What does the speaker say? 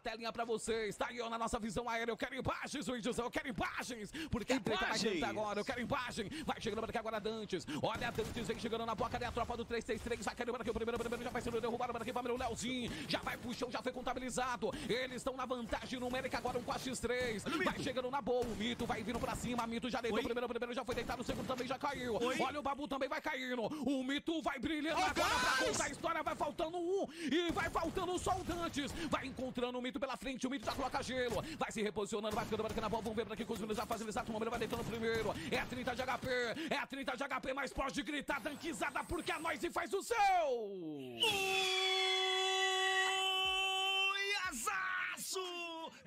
telinha pra vocês, tá aí ó, na nossa visão aérea. Eu quero imagens, Luiz, eu quero imagens, porque a treta vai cantar agora. Eu quero imagem, vai chegando pra cá agora dantes. Olha a dantes, vem chegando na placa, né? A tropa do 333, vai querendo pra aqui, o primeiro já vai sendo derrubado pra aqui, o Leozinho, já vai puxão, já foi contabilizado. Eles estão na vantagem numérica agora, um 4x3, vai chegando na boa, o Mito vai vindo pra cima, Mito já deitou, o primeiro já foi deitado, o segundo também já caiu. Olha, o Babu também vai caindo, o Mito vai brilhando agora pra contar a história, vai faltando um e vai faltando só o dantes, vai encontrando o Mito pela frente, o Mito já coloca gelo, vai se reposicionando, vai ficando aqui na bola, vamos ver pra que conseguiu já fazer exato momento, vai deitando o primeiro, é 30 de HP, é 30 de HP, mas pode gritar danquizada porque a Noise faz o seu! Noisaço!